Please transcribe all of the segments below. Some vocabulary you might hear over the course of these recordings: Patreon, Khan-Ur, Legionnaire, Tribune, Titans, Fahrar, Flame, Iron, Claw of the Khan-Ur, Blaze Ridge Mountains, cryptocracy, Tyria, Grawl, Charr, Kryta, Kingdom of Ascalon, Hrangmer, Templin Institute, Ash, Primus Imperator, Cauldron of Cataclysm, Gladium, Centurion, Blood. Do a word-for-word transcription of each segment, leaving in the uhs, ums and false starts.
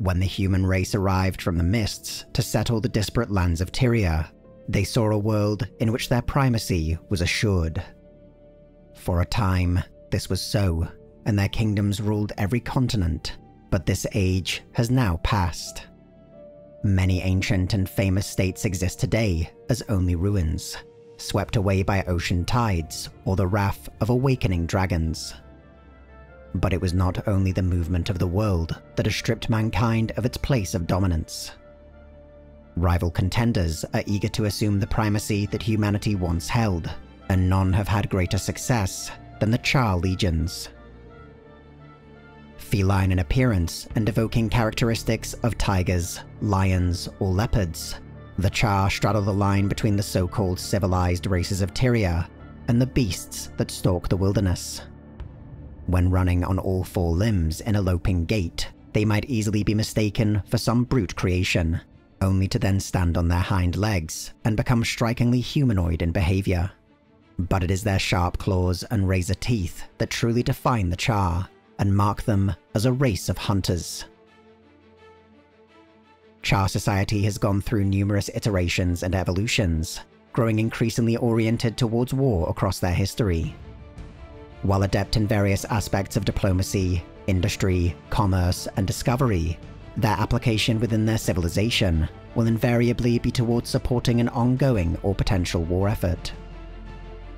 when the human race arrived from the mists to settle the disparate lands of Tyria, they saw a world in which their primacy was assured. For a time, this was so, and their kingdoms ruled every continent, but this age has now passed. Many ancient and famous states exist today as only ruins, swept away by ocean tides or the wrath of awakening dragons. But it was not only the movement of the world that has stripped mankind of its place of dominance. Rival contenders are eager to assume the primacy that humanity once held, and none have had greater success than the Charr legions. Feline in appearance and evoking characteristics of tigers, lions, or leopards, the Charr straddle the line between the so-called civilized races of Tyria and the beasts that stalk the wilderness. When running on all four limbs in a loping gait, they might easily be mistaken for some brute creation, only to then stand on their hind legs and become strikingly humanoid in behavior. But it is their sharp claws and razor teeth that truly define the Charr and mark them as a race of hunters. Charr society has gone through numerous iterations and evolutions, growing increasingly oriented towards war across their history. While adept in various aspects of diplomacy, industry, commerce, and discovery, their application within their civilization will invariably be towards supporting an ongoing or potential war effort.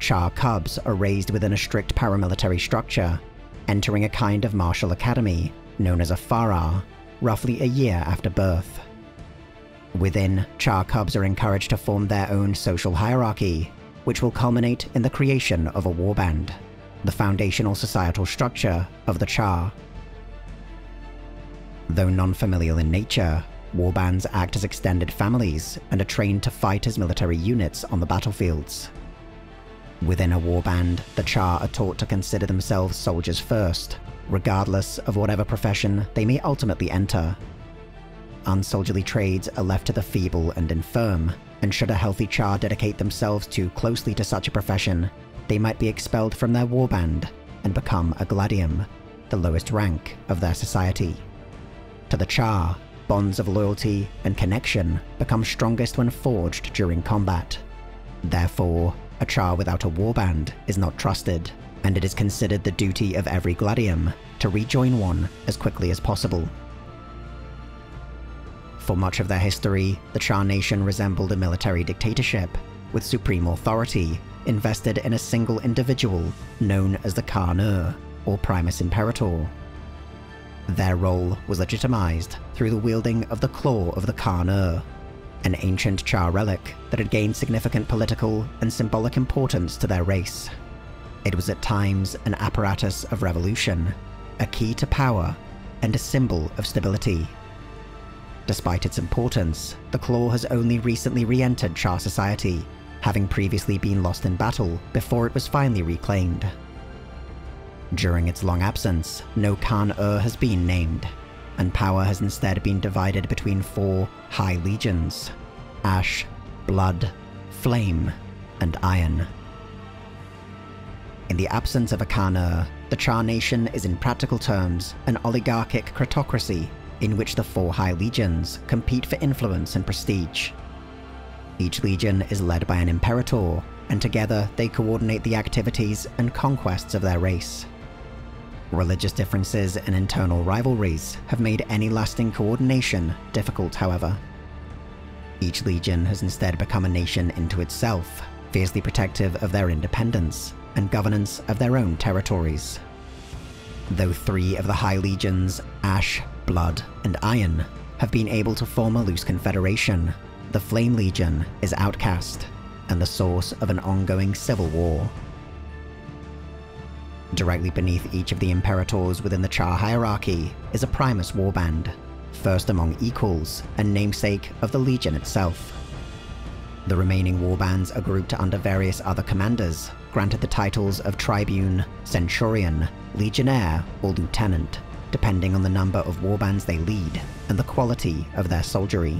Charr cubs are raised within a strict paramilitary structure, entering a kind of martial academy known as a Fahrar, roughly a year after birth. Within, Charr cubs are encouraged to form their own social hierarchy, which will culminate in the creation of a warband, the foundational societal structure of the Charr. Though non-familial in nature, warbands act as extended families and are trained to fight as military units on the battlefields. Within a warband, the Charr are taught to consider themselves soldiers first, regardless of whatever profession they may ultimately enter. Unsoldierly trades are left to the feeble and infirm, and should a healthy Charr dedicate themselves too closely to such a profession, they might be expelled from their warband and become a gladium, the lowest rank of their society. To the Charr, bonds of loyalty and connection become strongest when forged during combat. Therefore, a Charr without a warband is not trusted, and it is considered the duty of every gladium to rejoin one as quickly as possible. For much of their history, the Charr nation resembled a military dictatorship, with supreme authority invested in a single individual known as the Khan-Ur, or Primus Imperator. Their role was legitimized through the wielding of the Claw of the Khan-Ur, an ancient Charr relic that had gained significant political and symbolic importance to their race. It was at times an apparatus of revolution, a key to power, and a symbol of stability. Despite its importance, the Claw has only recently re-entered Charr society, having previously been lost in battle before it was finally reclaimed. During its long absence, no Khan-Ur has been named, and power has instead been divided between four high legions: Ash, Blood, Flame, and Iron. In the absence of a Khan-Ur, the Charr nation is in practical terms an oligarchic cryptocracy in which the four high legions compete for influence and prestige. Each legion is led by an imperator, and together they coordinate the activities and conquests of their race. Religious differences and internal rivalries have made any lasting coordination difficult, however. Each legion has instead become a nation into itself, fiercely protective of their independence and governance of their own territories. Though three of the high legions, Ash, Blood, and Iron, have been able to form a loose confederation, the Flame Legion is outcast, and the source of an ongoing civil war. Directly beneath each of the Imperators within the Charr hierarchy is a Primus warband, first among equals and namesake of the Legion itself. The remaining warbands are grouped under various other commanders, granted the titles of Tribune, Centurion, Legionnaire, or Lieutenant, depending on the number of warbands they lead and the quality of their soldiery.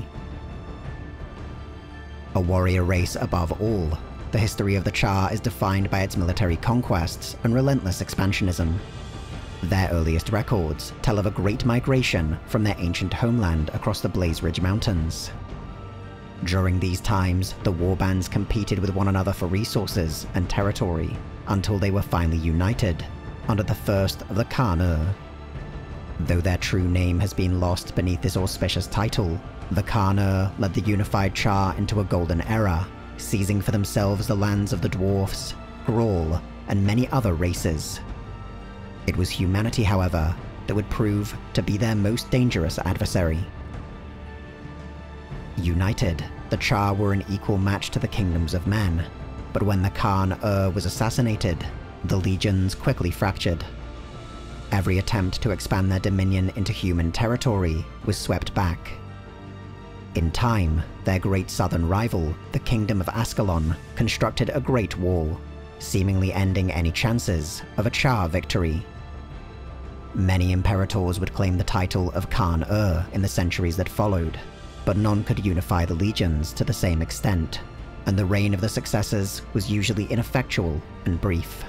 A warrior race above all, the history of the Charr is defined by its military conquests and relentless expansionism. Their earliest records tell of a great migration from their ancient homeland across the Blaze Ridge Mountains. During these times, the warbands competed with one another for resources and territory, until they were finally united, under the first of the Khan-Ur. Though their true name has been lost beneath this auspicious title, the Khan-Ur led the unified Charr into a golden era, seizing for themselves the lands of the Dwarfs, Grawl, and many other races. It was humanity, however, that would prove to be their most dangerous adversary. United, the Charr were an equal match to the kingdoms of men, but when the Khan-Ur was assassinated, the legions quickly fractured. Every attempt to expand their dominion into human territory was swept back. In time, their great southern rival, the Kingdom of Ascalon, constructed a great wall, seemingly ending any chances of a Charr victory. Many imperators would claim the title of Khan-Ur in the centuries that followed, but none could unify the legions to the same extent, and the reign of the successors was usually ineffectual and brief.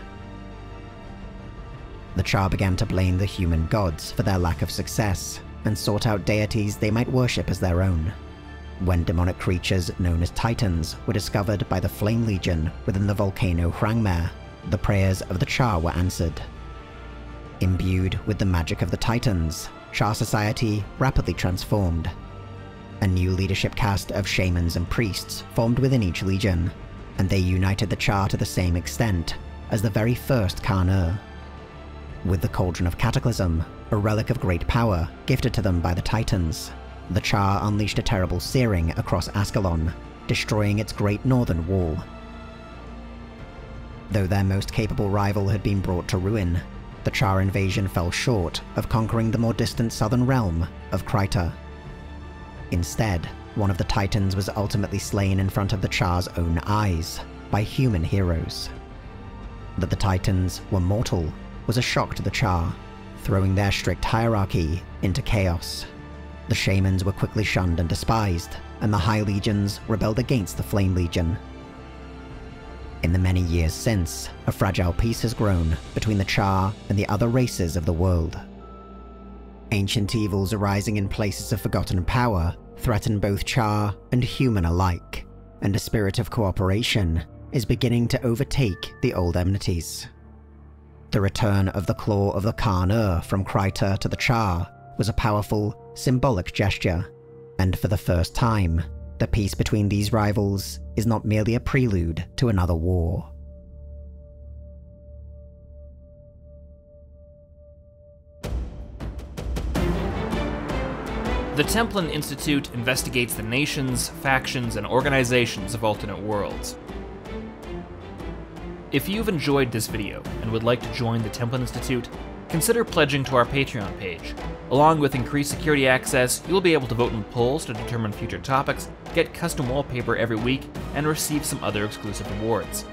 The Charr began to blame the human gods for their lack of success, and sought out deities they might worship as their own. When demonic creatures known as Titans were discovered by the Flame Legion within the volcano Hrangmer, the prayers of the Charr were answered. Imbued with the magic of the Titans, Charr society rapidly transformed. A new leadership caste of shamans and priests formed within each legion, and they united the Charr to the same extent as the very first Khan-Ur. With the Cauldron of Cataclysm, a relic of great power gifted to them by the Titans, the Charr unleashed a terrible searing across Ascalon, destroying its great northern wall. Though their most capable rival had been brought to ruin, the Charr invasion fell short of conquering the more distant southern realm of Kryta. Instead, one of the Titans was ultimately slain in front of the Charr's own eyes by human heroes. That the Titans were mortal was a shock to the Charr, throwing their strict hierarchy into chaos. The shamans were quickly shunned and despised, and the High Legions rebelled against the Flame Legion. In the many years since, a fragile peace has grown between the Charr and the other races of the world. Ancient evils arising in places of forgotten power threaten both Charr and human alike, and a spirit of cooperation is beginning to overtake the old enmities. The return of the Claw of the Khan-Ur from Kryta to the Charr was a powerful, symbolic gesture, and for the first time, the peace between these rivals is not merely a prelude to another war. The Templin Institute investigates the nations, factions, and organizations of alternate worlds. If you've enjoyed this video and would like to join the Templin Institute, consider pledging to our Patreon page. Along with increased security access, you'll be able to vote in polls to determine future topics, get custom wallpaper every week, and receive some other exclusive rewards.